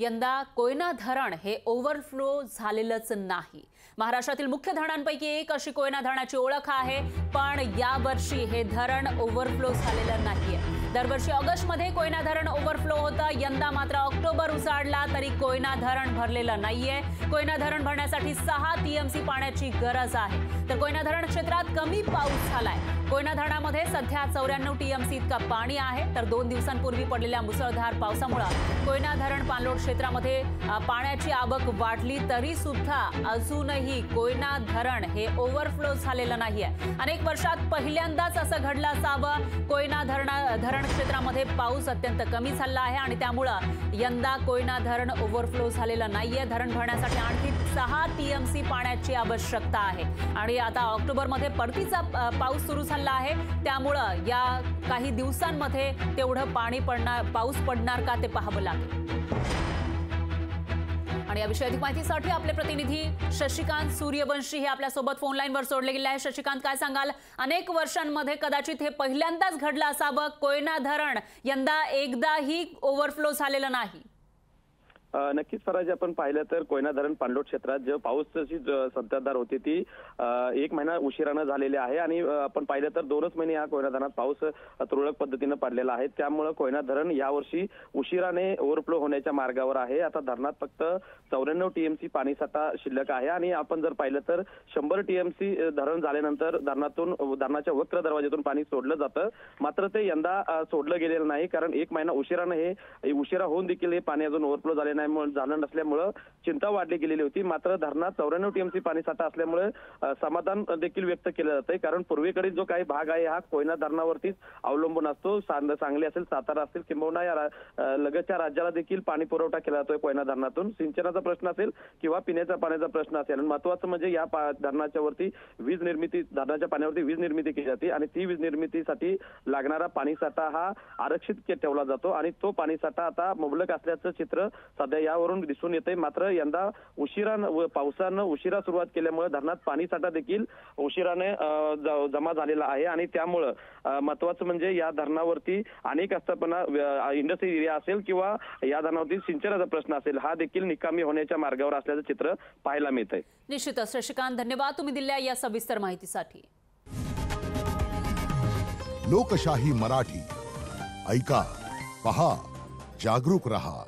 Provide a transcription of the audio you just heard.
यंदा कोयना धरण हे ओव्हरफ्लो झालेलंच नाही। महाराष्ट्रातील मुख्य धरणांपैकी एक अशी कोयना धरणाची ओळख आहे, पण यावर्षी हे धरण ओव्हरफ्लो झालेलं नाहीये। दरवर्षी ऑगस्ट मध्ये कोयना धरण ओव्हरफ्लो होतं, यंदा मात्र ऑक्टोबर उजाडला तरी कोयना धरण भरलेलं नाहीये। कोयना धरण भरण्यासाठी 6 TMC पाण्याची गरज आहे, तर कोयना धरण क्षेत्रात कमी पाऊस झालाय। कोयना धरणामध्ये सध्या 94 TMC इतकं पाणी आहे, तर 2 दिवसांपूर्वी पडलेल्या मुसळधार पावसामुळे कोयना धरण पाणलोट क्षेत्रामध्ये पाण्याची आवक वाढली, तरी सुद्धा अजूनही कोयना धरण हे ओव्हरफ्लो झालेलं नाहीये। अनेक वर्षात पहिल्यांदाच असं घडलं असावं। कोयना धरण क्षेत्रामध्ये पाऊस अत्यंत कमी झाला आहे आणि त्यामुळे यंदा कोयना धरण ओव्हरफ्लो झालेलं नाहीये। धरण भरण्यासाठी आणखी 6 TMC पाण्याची आवश्यकता आहे आणि आता ऑक्टोबर मध्ये परतीचा पाऊस सुरू झाला आहे, त्यामुळे या काही दिवसांमध्ये तेवढं पाऊस पडणार का ते पाहावं लागेल। आणि या विषयी अधिक माहितीसाठी आपले प्रतिनिधी शशिकांत सूर्यवंशी हे आपल्या सोबत फोन लाईनवर जोडले गेले आहे। शशिकांत, काय सांगाल, अनेक वर्षांमध्ये कदाचित हे पहिल्यांदाच घडलं असावं, कोयना धरण यंदा एकदाही ओव्हरफ्लो झालेलं नाही। नक्कीच फराज, आपण पाहिलं तर कोयना धरण पाणलोट क्षेत्रात जे पावसाची संततधार होती ती एक महिना उशिराने झालेली आहे आणि आपण पाहिलं तर 2च महिने हा कोयना धरणात पाऊस तुरळक पद्धतीने पडलेला आहे, त्यामुळे कोयना धरण यावर्षी उशिराने ओव्हरफ्लो होण्याच्या मार्गावर आहे। आता धरणात फक्त 94 TMC पाणी साठा शिल्लक आहे आणि आपण जर पाहिलं तर 100 TMC धरण झाल्यानंतर धरणाच्या वक्र दरवाजातून पाणी सोडलं जातं, मात्र ते यंदा सोडलं गेलेलं नाही, कारण एक महिना उशिराने हे उशिरा होऊन देखील हे पाणी अजून ओव्हरफ्लो झालं नसल्यामुळे चिंता वाढली गेलेली होती। मात्र धरणात 94 TMC पाणी साठा असल्यामुळे समाधान देखील व्यक्त केलं जातंय, कारण पूर्वेकडील जो काही भाग आहे हा कोयना धरणावरतीच अवलंबून असतो। सांगली असेल, सातारा असेल, किंबहुना या लगतच्या राज्याला देखील पाणी पुरवठा केला जातोय कोयना धरणातून। सिंचनाचा प्रश्न असेल किंवा पिण्याच्या पाण्याचा प्रश्न असेल, महत्वाचं म्हणजे या धरणाच्या पाण्यावरती वीज निर्मिती केली जाते आणि ती वीज निर्मितीसाठी लागणारा पाणी साठा हा आरक्षित ठेवला जातो आणि तो पाणी साठा आता मुबलक असल्याचं चित्र सध्या यावरून दिसून येते। मात्र यंदा पावसानं उशिरा सुरुवात केल्यामुळे धरणात पाणी साठा देखील उशिराने जमा झालेला आहे आणि त्यामुळे महत्वाचं म्हणजे या धरणावरती अनेक आस्थापना इंडस्ट्री एरिया असेल किंवा या धरणावरती सिंचनाचा प्रश्न असेल हा देखील निकामी होण्याच्या मार्गावर असल्याचं चित्र पाहायला मिळतंय। निश्चितच शशिकांत, धन्यवाद तुम्ही दिलेल्या या सविस्तर माहितीसाठी। लोकशाही मराठी ऐका, पहा, जागरूक रहा।